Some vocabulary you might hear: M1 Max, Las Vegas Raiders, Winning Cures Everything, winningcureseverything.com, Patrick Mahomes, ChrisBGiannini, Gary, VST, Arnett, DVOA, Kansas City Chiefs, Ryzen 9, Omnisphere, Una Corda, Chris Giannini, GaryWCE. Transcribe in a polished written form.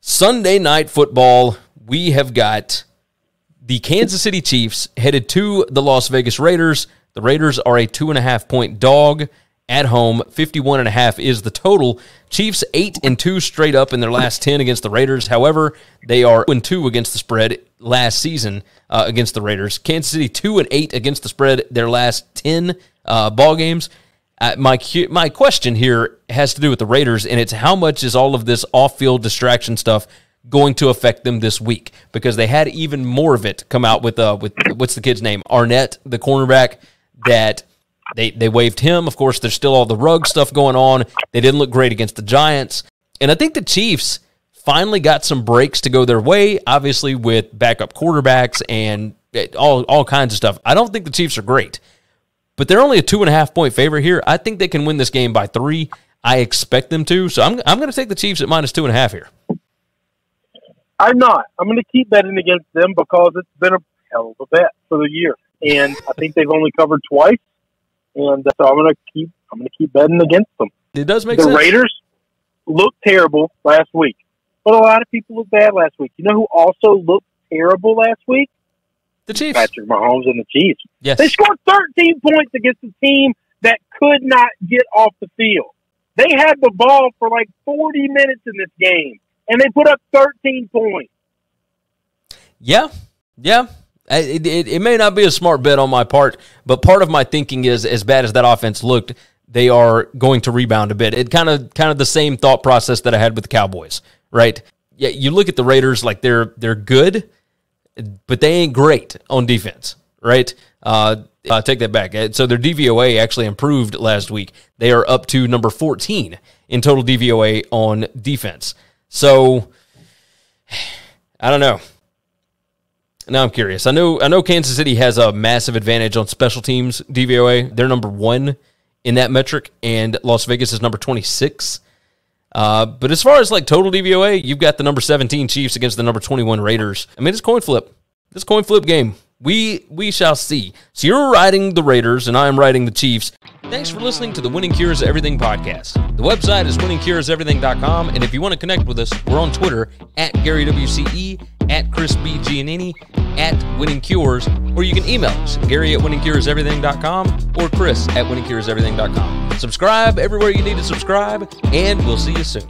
Sunday Night Football, we have got the Kansas City Chiefs headed to the Las Vegas Raiders. The Raiders are a 2.5-point dog at home. 51.5 is the total. Chiefs 8-2 straight up in their last 10 against the Raiders. However, they are 2-2 against the spread last season against the Raiders. Kansas City 2-8 against the spread their last 10 ball games. My question here has to do with the Raiders, and it's how much is all of this off-field distraction stuff going to affect them this week, because they had even more of it come out with what's the kid's name, Arnett, the cornerback, that they waived him. Of course, there's still all the rug stuff going on. They didn't look great against the Giants, and I think the Chiefs finally got some breaks to go their way, obviously with backup quarterbacks and all kinds of stuff. I don't think the Chiefs are great, but they're only a 2.5-point favorite here. I think they can win this game by 3. I expect them to, so I'm going to take the Chiefs at -2.5 here. I'm not. I'm going to keep betting against them because it's been a hell of a bet for the year, and I think they've only covered twice, and so I'm going to keep betting against them. It does make sense. The Raiders looked terrible last week, but a lot of people looked bad last week. You know who also looked terrible last week? The Chiefs. Patrick Mahomes and the Chiefs. Yes. They scored 13 points against a team that could not get off the field. They had the ball for like 40 minutes in this game, and they put up 13 points. Yeah. It may not be a smart bet on my part, but part of my thinking is, as bad as that offense looked, they are going to rebound a bit. It kind of the same thought process that I had with the Cowboys, right? Yeah, you look at the Raiders, like they're good, but they ain't great on defense, right? Take that back. So their DVOA actually improved last week. They are up to number 14 in total DVOA on defense. So, I don't know. Now I'm curious. I know Kansas City has a massive advantage on special teams DVOA. They're number 1 in that metric, and Las Vegas is number 26. But as far as like total DVOA, you've got the number 17 Chiefs against the number 21 Raiders. I mean, it's coin flip. This coin flip game. We shall see. So you're riding the Raiders, and I am riding the Chiefs. Thanks for listening to the Winning Cures Everything podcast. The website is winningcureseverything.com, and if you want to connect with us, we're on Twitter at GaryWCE, at ChrisBGiannini, at Winning Cures, or you can email us, Gary at winningcureseverything.com or Chris at winningcureseverything.com. Subscribe everywhere you need to subscribe, and we'll see you soon.